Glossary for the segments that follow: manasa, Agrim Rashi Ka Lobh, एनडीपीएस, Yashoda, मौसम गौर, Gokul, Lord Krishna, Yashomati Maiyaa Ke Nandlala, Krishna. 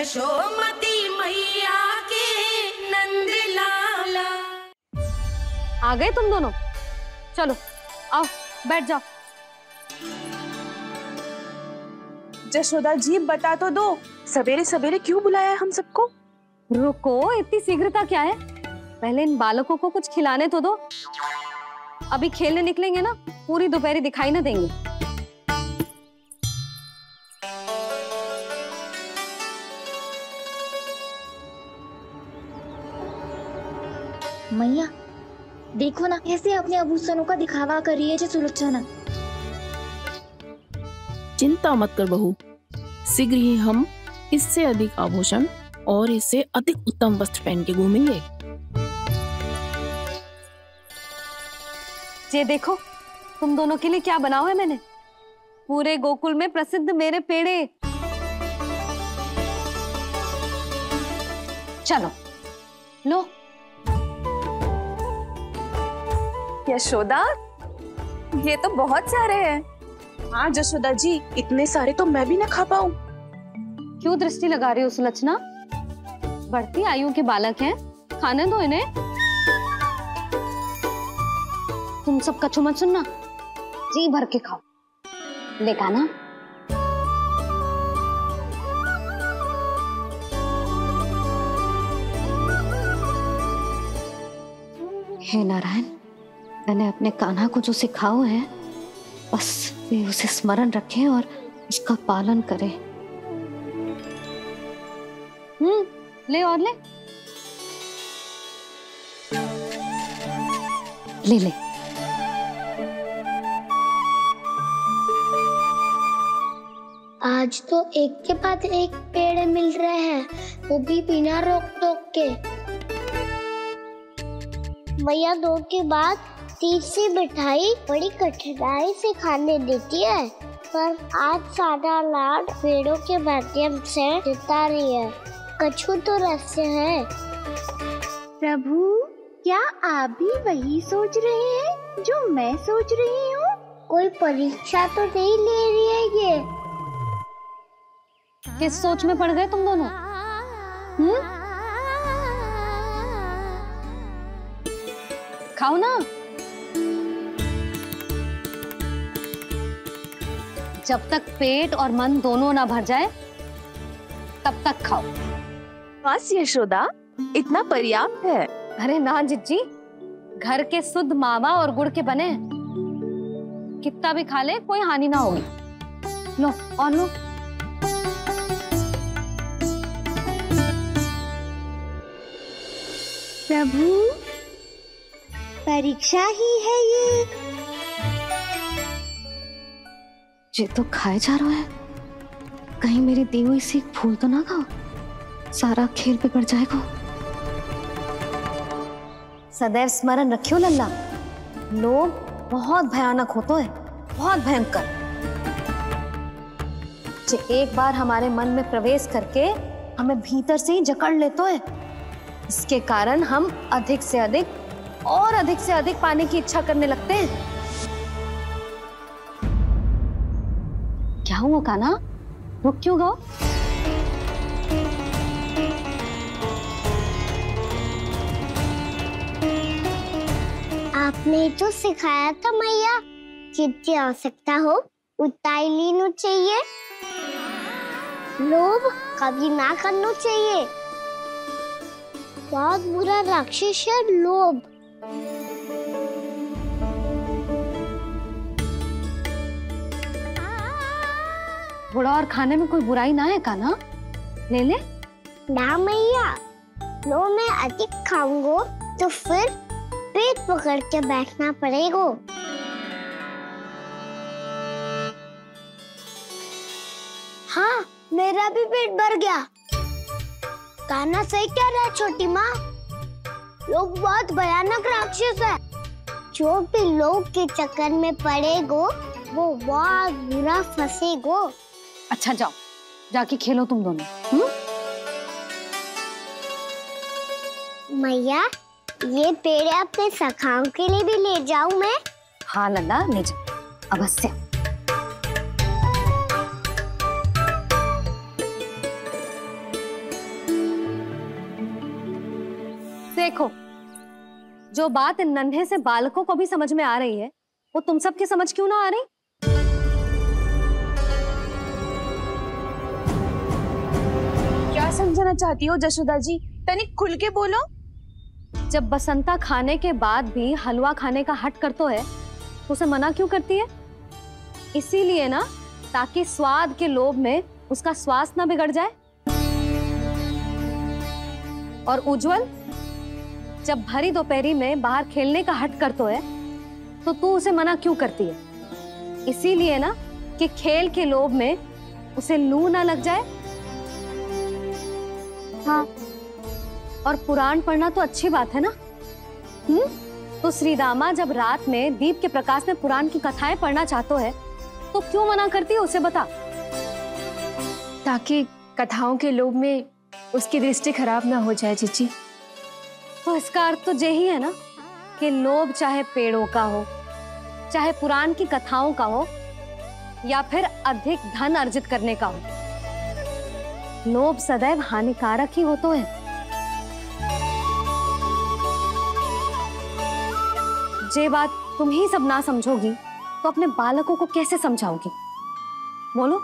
यशोमती मैया के नंदलाला। आ गए तुम दोनों, चलो आओ बैठ जाओ। यशोदा जी बता तो दो, सवेरे सवेरे क्यों बुलाया हम सबको? रुको, इतनी शीघ्रता क्या है, पहले इन बालकों को कुछ खिलाने तो दो। अभी खेलने निकलेंगे ना, पूरी दोपहरी दिखाई ना देंगे। मैया देखो ना, ऐसे अपने आभूषणों का दिखावा कर रही है जो सुलक्षणा। चिंता मत कर बहू, शीघ्र ही हम इससे अधिक आभूषण और इससे अधिक उत्तम वस्त्र पहन के घूमेंगे। ये देखो, तुम दोनों के लिए क्या बनाओ है मैंने, पूरे गोकुल में प्रसिद्ध मेरे पेड़े। चलो लो। यशोदा ये तो बहुत सारे हैं। हाँ यशोदा जी, इतने सारे तो मैं भी ना खा पाऊं। क्यों दृष्टि लगा रही हो सुलक्षणा, बढ़ती आयु के बालक हैं, खाने दो इन्हें। तुम सबका चुमच सुनना, जी भर के खाओ, देखा ना। हे नारायण, मैंने अपने कान्हा को जो सिखाओ है, बस वे उसे स्मरण रखें और उसका पालन करें। ले और ले, ले ले। आज तो एक के बाद एक पेड़ मिल रहे हैं, वो भी बिना रोक टोक के। मैया दो के बाद तीर से मिठाई बड़ी कठिनाई से खाने देती है, पर आज सादा लाड पेड़ों के माध्यम से देता रही है। कछु तो रहस्य है। प्रभु क्या आप भी वही सोच रहे हैं जो मैं सोच रही हूँ? कोई परीक्षा तो नहीं ले रही है ये? किस सोच में पड़ गए तुम दोनों? खाओ ना। जब तक पेट और मन दोनों ना भर जाए तब तक खाओ। बस यशोदा, इतना पर्याप्त है। अरे ना जिज्जी, घर के शुद्ध मावा और गुड़ के बने, कितना भी खा ले कोई हानि ना होगी। लो और लो। प्रभु परीक्षा ही है ये। ये तो खाए जा रहा है, कहीं मेरी दी हुई सीख भूल तो ना खाओ, सारा खेल बिगड़ जाएगा। सदैव स्मरण रखियो लल्ला, लोग बहुत भयानक होते हैं, बहुत भयंकर। जो एक बार हमारे मन में प्रवेश करके हमें भीतर से ही जकड़ लेते हैं, इसके कारण हम अधिक से अधिक और अधिक से अधिक पाने की इच्छा करने लगते हैं। क्या हुआ कान्हा, रुक क्यों गो? आपने जो सिखाया था मैया, जितनी आवश्यकता हो उतना ही लेना चाहिए, लोभ कभी ना करना चाहिए। बहुत बुरा राक्षस है लोभ। बुरा और खाने में कोई बुराई ना है कान्हा, ले ले। ना मैया, लो मैं अधिक खाऊंगा तो फिर पेट पकड़ के बैठना पड़ेगा। हाँ मेरा भी पेट भर गया। कान्हा सही कह रहा है छोटी माँ, लोग बहुत भयानक राक्षस है। जो भी लोग के चक्कर में पड़ेगा वो बहुत बुरा फंसेगा। अच्छा जाओ, जाके खेलो तुम दोनों। मैया ये पेड़े अपने सखाओं के लिए भी ले जाऊं मैं? हाँ लल्ला ले जाओ अवश्य। देखो, जो बात नन्हे से बालकों को भी समझ में आ रही है वो तुम सबके समझ क्यों ना आ रही? क्या समझाना चाहती हो यशोदा जी, तनिक खुल के बोलो। जब बसंता खाने के बाद भी हलवा खाने का हट करता है तो उसे मना क्यों करती है? इसीलिए ना, ताकि स्वाद के लोभ में उसका स्वास्थ्य ना बिगड़ जाए। और उज्जवल, जब भरी दोपहरी में बाहर खेलने का हट करता है तो तू उसे मना क्यों करती है? इसीलिए ना कि खेल के लोभ में उसे लू ना लग जाए। हाँ, और पुराण पढ़ना तो अच्छी बात है ना। तो श्रीदामा जब रात में दीप के प्रकाश में पुराण की कथाएं पढ़ना चाहते है तो क्यों मना करती है उसे बता? ताकि कथाओं के लोभ में उसकी दृष्टि खराब ना हो जाए। चीची, तो इसका अर्थ तो यही है ना कि लोभ चाहे पेड़ों का हो, चाहे पुराण की कथाओं का हो, या फिर अधिक धन अर्जित करने का हो, लोभ सदैव हानिकारक ही होता है। जे बात तुम ही सब ना समझोगी तो अपने बालकों को कैसे समझाओगी? बोलो।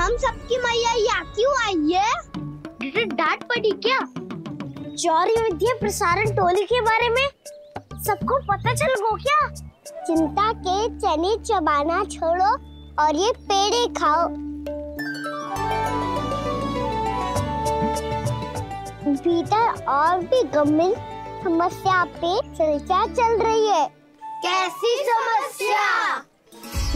हम सबकी मैया यहाँ क्यों आई है? डांट पड़ी क्या? चौरी विद्या प्रसारण टोली के बारे में सबको पता चल गो क्या? चिंता के चने चबाना छोड़ो और ये पेड़े खाओ। भीतर और भी गंभीर समस्या पे चर्चा चल रही है। कैसी समस्या?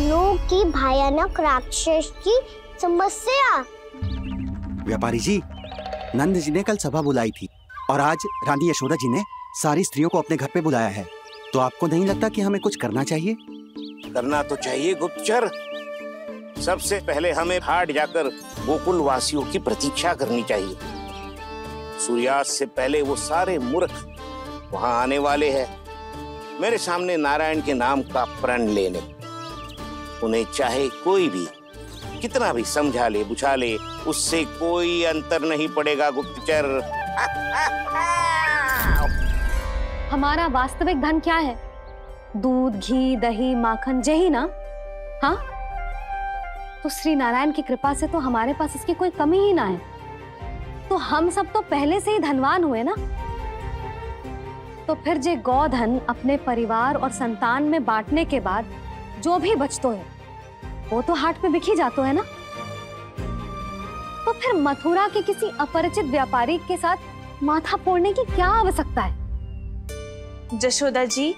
लोग की भयानक राक्षस की समस्या। व्यापारी जी, नंद जी ने कल सभा बुलाई थी और आज रानी यशोदा जी ने सारी स्त्रियों को अपने घर पे बुलाया है, तो आपको नहीं लगता कि हमें कुछ करना चाहिए? करना तो चाहिए गुप्तचर। सबसे पहले हमें हाट जाकर गोकुल वासियों की प्रतीक्षा करनी चाहिए। सूर्यास्त से पहले वो सारे मूर्ख वहाँ आने वाले हैं मेरे सामने नारायण के नाम का प्रण लेने। उन्हें चाहे कोई भी कितना भी समझा ले, बुझा ले, उससे कोई अंतर नहीं पड़ेगा गुप्तचर। हमारा वास्तविक धन क्या है? दूध, घी, दही, माखन, यही ना? हाँ, तो श्री नारायण की कृपा से तो हमारे पास इसकी कोई कमी ही ना है। तो हम सब तो पहले से ही धनवान हुए ना। तो फिर जे गौधन अपने परिवार और संतान में बांटने के बाद जो भी बचतो है वो तो हाट में बिखी जाता है ना। तो फिर मथुरा के किसी अपरिचित व्यापारी के साथ माथा फोड़ने की क्या आवश्यकता है? यशोदा जी,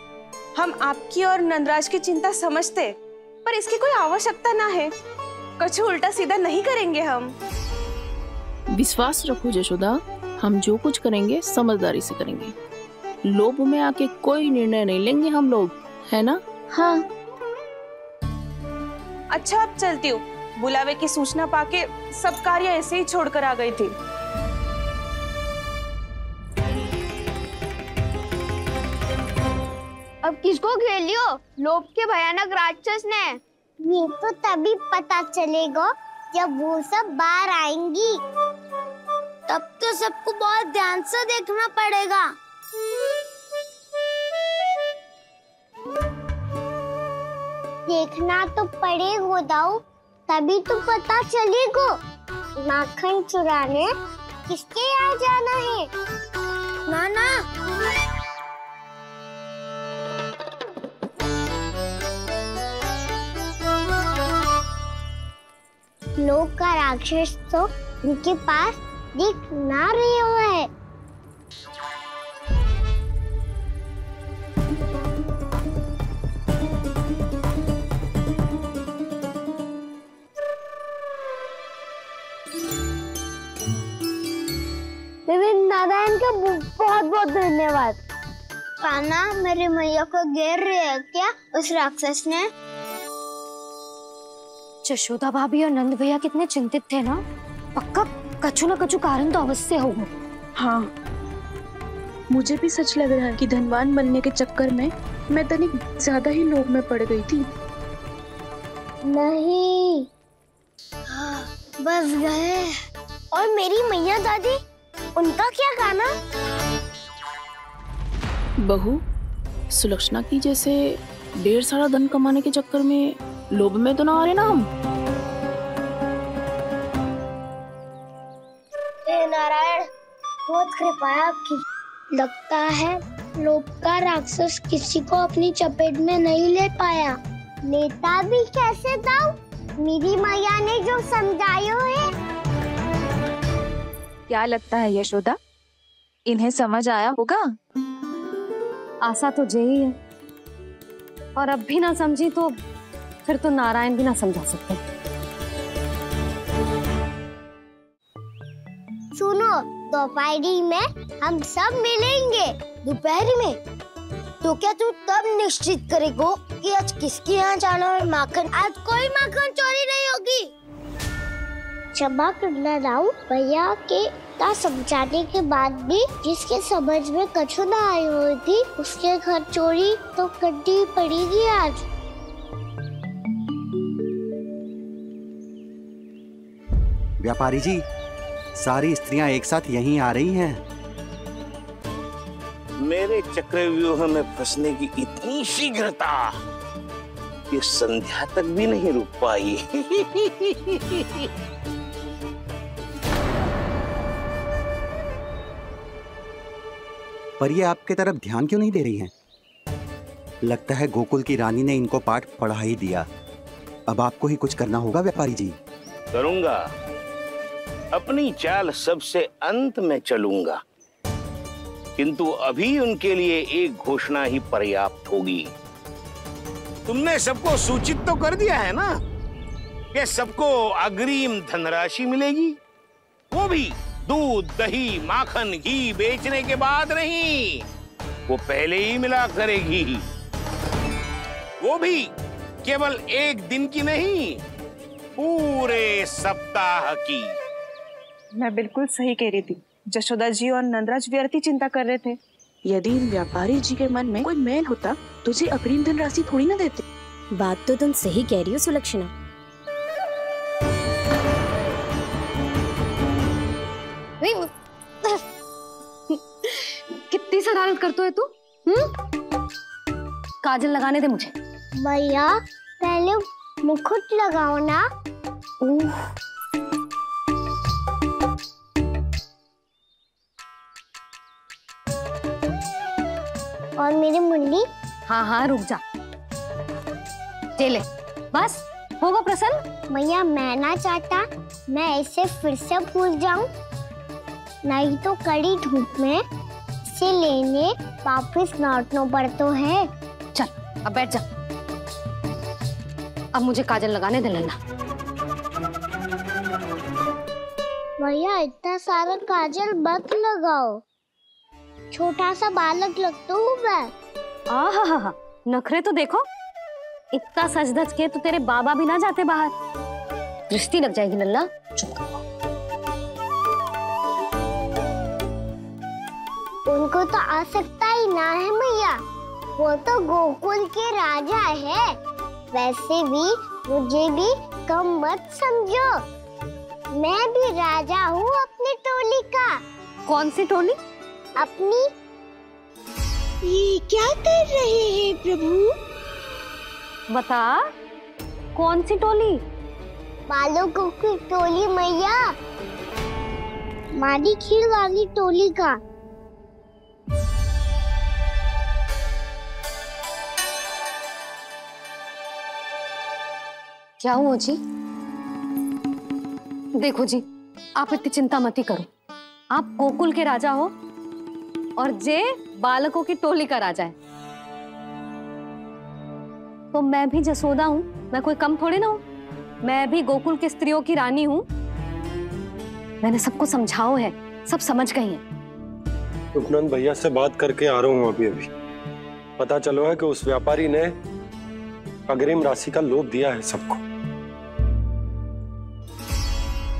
हम आपकी और नंदराज की चिंता समझते, पर इसकी कोई आवश्यकता ना है। कुछ उल्टा सीधा नहीं करेंगे हम। विश्वास रखो यशोदा, हम जो कुछ करेंगे समझदारी से करेंगे। लोभ में आके कोई निर्णय नहीं लेंगे हम लोग, है ना? हाँ। अच्छा, अब चलती हूँ। बुलावे की सूचना पाके सब कार्य ऐसे ही छोड़कर आ गई थी। अब किसको घेर लियो लोभ के भयानक राक्षस ने? ये तो तभी पता चलेगा जब वो सब बाहर आएंगी। तब तो सबको बहुत ध्यान से देखना पड़ेगा। देखना तो पड़ेगा दाऊ, तभी तो पता चलेगा। माखन चुराने किसके यहाँ जाना है? नाना, लोग का राक्षस तो उनके पास दिख ना रही हुआ है। नारायण का बहुत बहुत धन्यवाद। कान्हा, मेरी मैया को घेर रही है क्या उस राक्षस ने? यशोदा भाभी और नंद भैया कितने चिंतित थे ना। पक्का कछु ना कछु कारण तो अवश्य होगा। हाँ, मुझे भी सच लग रहा है कि धनवान बनने के चक्कर में मैं तनिक ज्यादा ही लोभ में पड़ गई थी। नहीं, बस गए। और मेरी मैया दादी उनका क्या गाना? बहू, सुलक्षणा की जैसे ढेर सारा धन कमाने के चक्कर में लोभ में तो ना आ रहे ना हम? हे नारायण, बहुत कृपा है आपकी। लगता है लोभ का राक्षस किसी को अपनी चपेट में नहीं ले पाया। लेता भी कैसे दाऊ? मेरी माया ने जो समझायो है। क्या लगता है यशोदा, इन्हें समझ आया होगा? आशा तो यही है, और अब भी ना समझी तो फिर तो नारायण भी ना समझा सकते। सुनो, दोपहरी में हम सब मिलेंगे। दोपहरी में? तो क्या तू तब निश्चित करेगो कि आज किसके यहाँ जाना है माखन? आज कोई माखन चोरी नहीं होगी। क्षमा करना राव भैया के का समझाने के बाद भी जिसके समझ में कछु ना आई हुई थी उसके घर चोरी तो करनी पड़ेगी आज। व्यापारी जी, सारी स्त्रियां एक साथ यहीं आ रही हैं। मेरे चक्रव्यूह में फंसने की इतनी शीघ्रता कि संध्या तक भी नहीं रुक पाई। पर ये आपके तरफ ध्यान क्यों नहीं दे रही हैं? लगता है गोकुल की रानी ने इनको पाठ पढ़ा ही दिया। अब आपको ही कुछ करना होगा व्यापारी जी। करूंगा, अपनी चाल सबसे अंत में चलूंगा, किंतु अभी उनके लिए एक घोषणा ही पर्याप्त होगी। तुमने सबको सूचित तो कर दिया है ना कि सबको अग्रिम धनराशि मिलेगी, वो भी दूध दही माखन घी बेचने के बाद नहीं, वो पहले ही मिला करेगी, वो भी केवल एक दिन की नहीं पूरे सप्ताह की। मैं बिल्कुल सही कह रही थी, यशोदा जी और नंदराज व्यर्थ ही चिंता कर रहे थे। यदि इन व्यापारी जी के मन में कोई मैल होता तुझे अग्रिम धनराशि थोड़ी ना देते। बात तो तुम सही कह रही हो सुलक्षणा। कितनी शरारत करते है तू? काजल लगाने दे मुझे। भैया पहले मुकुट लगाओ ना। और मेरी मुंडी? हाँ हाँ रुक जा, ले ले, बस होगा प्रसन्न। भैया मैं ना चाहता मैं ऐसे फिर से भूल जाऊं, नहीं तो कड़ी धूप में से लेने वापस लौटना पड़ता है। चल अब बैठ जा, अब मुझे काजल लगाने दे लल्ला। भैया इतना सारा काजल मत लगाओ, छोटा सा बालक लगता हूँ मैं। आहा, नखरे तो देखो, इतना सज धज के तो तेरे बाबा भी ना जाते बाहर, दृष्टि लग जाएगी लल्ला। चुप, उनको तो आ सकता ही ना है मैया, वो तो गोकुल के राजा है। वैसे भी मुझे भी कम मत समझो, मैं भी राजा हूँ अपनी टोली का। कौन सी टोली? अपनी। ये क्या कर रहे हैं प्रभु? बता कौन सी टोली? बालकों की टोली मैया, मारी खीर वाली टोली का। क्या हुआ जी? देखो जी, आप इतनी चिंता मत करो, आप गोकुल के राजा हो और जे बालकों की टोली का राजा है, तो मैं भी यशोदा हूँ, मैं कोई कम थोड़ी ना हूँ। मैं भी गोकुल की स्त्रियों की रानी हूँ, मैंने सबको समझाओ है, सब समझ गई है। रूपनंद भैया से बात करके आ रहा हूँ अभी अभी। पता चलो है कि उस व्यापारी ने अग्रिम राशि का लोभ दिया है सबको।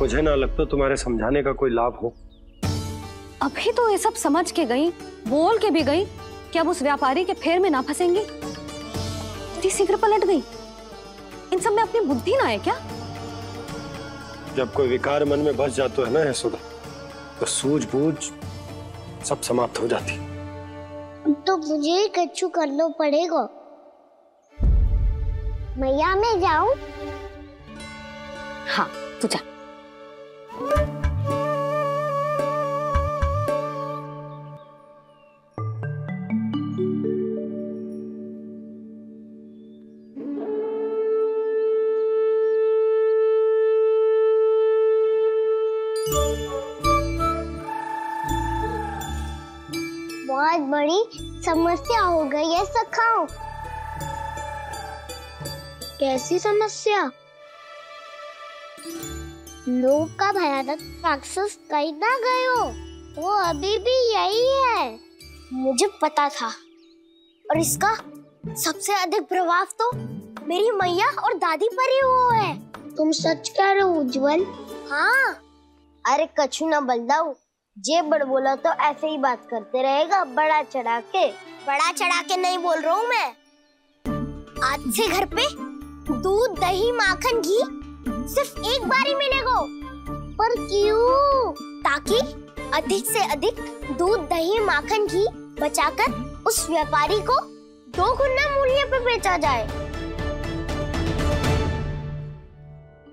मुझे ना लगता तुम्हारे समझाने का कोई लाभ हो। अभी तो ये सब समझ के गई, बोल के भी गई, क्या अब उस व्यापारी के फेर में ना फंसेंगी? इतनी शीघ्र पलट गई, इन सब में अपनी बुद्धि ना है क्या? जब कोई विकार मन में बस जाता है ना यशोदा, तो सूझबूझ सब समाप्त हो जाती। तो मुझे कछु करना पड़ेगा। मैया में जाऊं? हाँ तू जा। बहुत बड़ी समस्या हो गई है सखाओ। कैसी समस्या? लोग का भयानक राक्षस कहीं ना गए हो, वो अभी भी यही है। मुझे पता था, और इसका सबसे अधिक प्रभाव तो मेरी मैया और दादी पर ही वो है। तुम सच कह रहे हो उज्जवल? हाँ। अरे कछु ना बलदाऊ, जे बड़ बोला तो ऐसे ही बात करते रहेगा, बड़ा चढ़ा के। बड़ा चढ़ा के नहीं बोल रहा हूँ मैं। आज से घर पे दूध, दही, माखन, घी सिर्फ एक बार ही मिलेगा। पर क्यों? ताकि अधिक से अधिक दूध, दही, माखन, घी बचाकर उस व्यापारी को 2 गुना मूल्य पे बेचा जाए।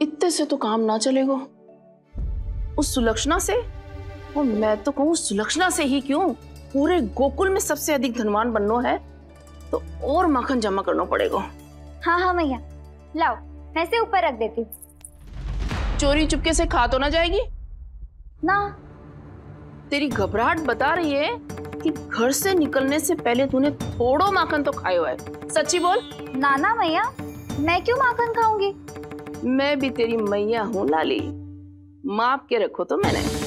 इतने से तो काम ना चलेगा। उस सुलक्षणा से, और मैं तो कहूँ सुलक्षणा से ही क्यों, पूरे गोकुल में सबसे अधिक धनवान बनना है तो और माखन जमा करना पड़ेगा। हाँ हाँ मैया, लाओ मैं से ऊपर रख देती हूँ। चोरी चुपके से खा तो ना जाएगी ना? तेरी घबराहट बता रही है कि घर से निकलने से पहले तूने थोड़ो माखन तो खाया हुआ है। सच्ची बोल। ना ना मैया, मैं क्यों माखन खाऊंगी? मैं भी तेरी मैया हूँ लाली, माप के रखो तो मैंने।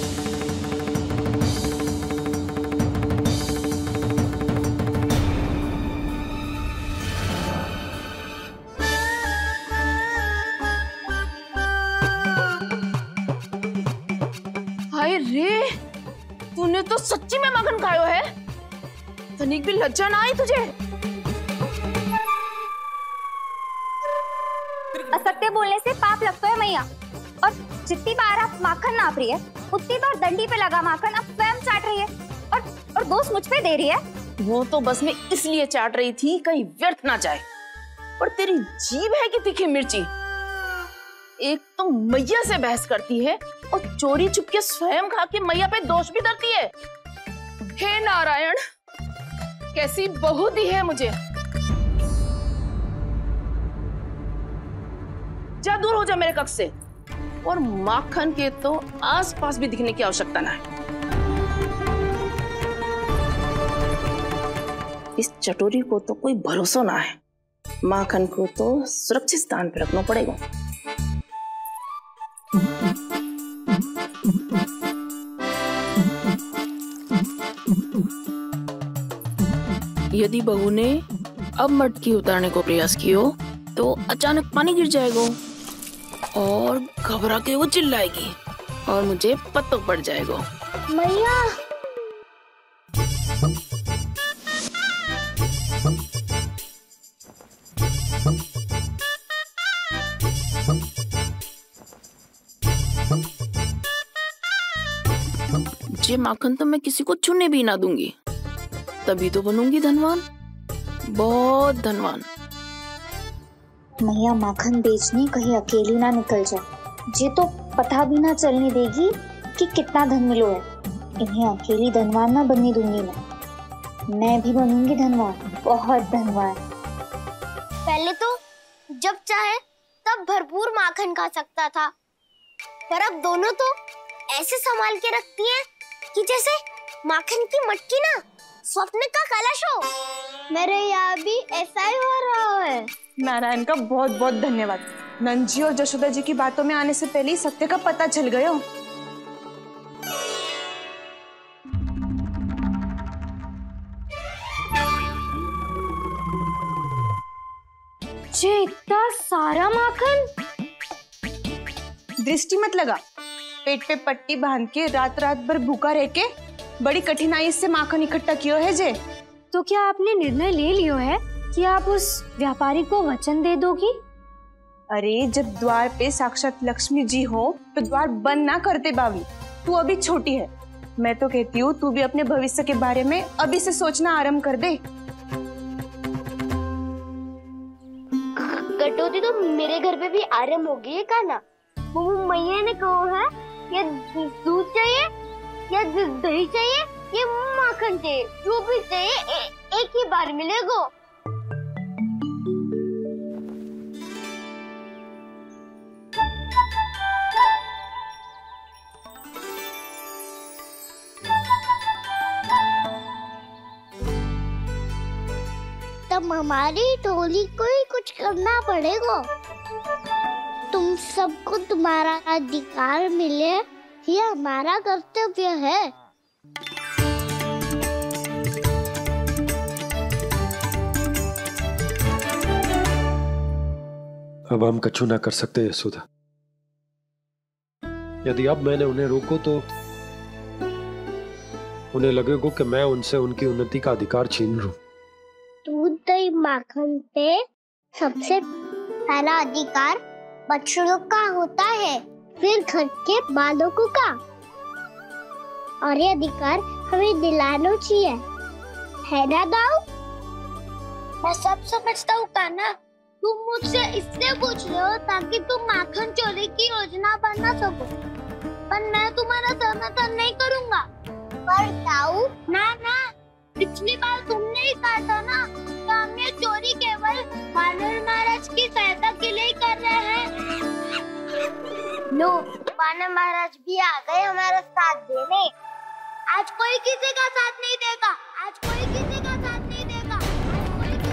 अरे तूने तो सच्ची में माखन खायो है, तनिक भी लज्जा ना आई तुझे? असत्य बोलने से पाप लगता है मैया, और जितनी बार आप माखन नाप रही है उतनी बार डंडी पे लगा माखन आप स्वयं चाट रही है, और दोष मुझ पे दे रही है। वो तो बस मैं इसलिए चाट रही थी कहीं व्यर्थ ना जाए, और तेरी जीभ है कि तीखी मिर्ची। एक तो मैया से बहस करती है और चोरी चुपके स्वयं खा के मैया पे दोष भी धरती है। हे नारायण, कैसी बहू दी है मुझे। जा दूर हो जा मेरे कक्ष से, और माखन के तो आसपास भी दिखने की आवश्यकता ना है। इस चटोरी को तो कोई भरोसा ना है। माखन को तो सुरक्षित स्थान पर रखना पड़ेगा। यदि बहू ने अब मटकी उतारने को प्रयास किया तो अचानक पानी गिर जाएगा और घबरा के वो चिल्लाएगी और मुझे पत्तों पड़ जाएगा। मैया जे माखन तो मैं किसी को छूने भी ना दूंगी, तभी तो बनूंगी धनवान, बहुत धनवान। मैया माखन बेचने कहीं अकेली ना निकल जाए, जे तो पता भी ना चलने देगी कि कितना धन मिलो है। इन्हें अकेली धनवान ना बनने दूंगी मैं भी बनूंगी धनवान, बहुत धनवान। पहले तो जब चाहे तब भरपूर माखन खा सकता था, पर अब दोनों तो ऐसे संभाल के रखती है कि जैसे माखन की मटकी ना स्वप्न का कलश हो। मेरे यहाँ भी ऐसा ही हो रहा है। नारायण का बहुत बहुत धन्यवाद। नंदजी और यशोदा जी की बातों में आने से पहले ही सत्य का पता चल गया। जे इतना सारा माखन! दृष्टि मत लगा। पेट पे पट्टी बांध के रात रात भर भूखा रह के बड़ी कठिनाई से माखन इकट्ठा किया है जे। तो क्या आपने निर्णय ले लिया है कि आप उस व्यापारी को वचन दे दोगी? अरे जब द्वार पे साक्षात लक्ष्मी जी हो तो द्वार बंद ना करते बाबी। तू अभी छोटी है, मैं तो कहती हूँ तू भी अपने भविष्य के बारे में अभी से सोचना आरंभ कर दे। कटौती तो मेरे घर पे भी आरंभ हो गई है काना। वो मैया ने कहो है या दूध चाहिए या दही चाहिए या माखन चाहिए, जो भी चाहिए एक ही बार मिलेगा। हमारी टोली को ही कुछ करना पड़ेगा। तुम सबको तुम्हारा अधिकार मिले, ये हमारा कर्तव्य है। अब हम कुछ ना कर सकते यशोदा। यदि अब मैंने उन्हें रोको तो उन्हें लगेगा कि मैं उनसे उनकी उन्नति का अधिकार छीन लूं। दही माखन पे सबसे पहला अधिकार बच्चों का होता है, फिर घर के बालकों का, और ये अधिकार हमें दिलाना चाहिए, है ना दाऊ? मैं सब समझता हूँ कान्हा, तुम मुझसे इसलिए पूछ रहे हो ताकि तुम माखन चोरी की योजना बना सको, पर मैं तुम्हारा समर्थन नहीं करूँगा। पर दाऊ ना पिछली बार तुमने ही कहा था ना कि हम ये चोरी केवल वानर महाराज की सहायता के लिए कर रहे हैं। लो, वानर महाराज भी आ गए हमारा साथ देने। आज कोई किसी का साथ नहीं देगा। आज कोई किसी का साथ नहीं देगा। आज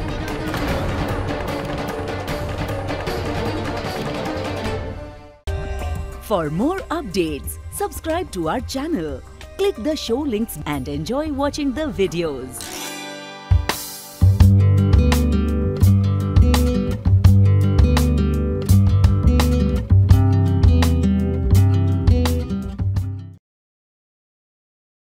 कोई किसी का। For more updates, subscribe to our channel. Click the show links and enjoy watching the videos.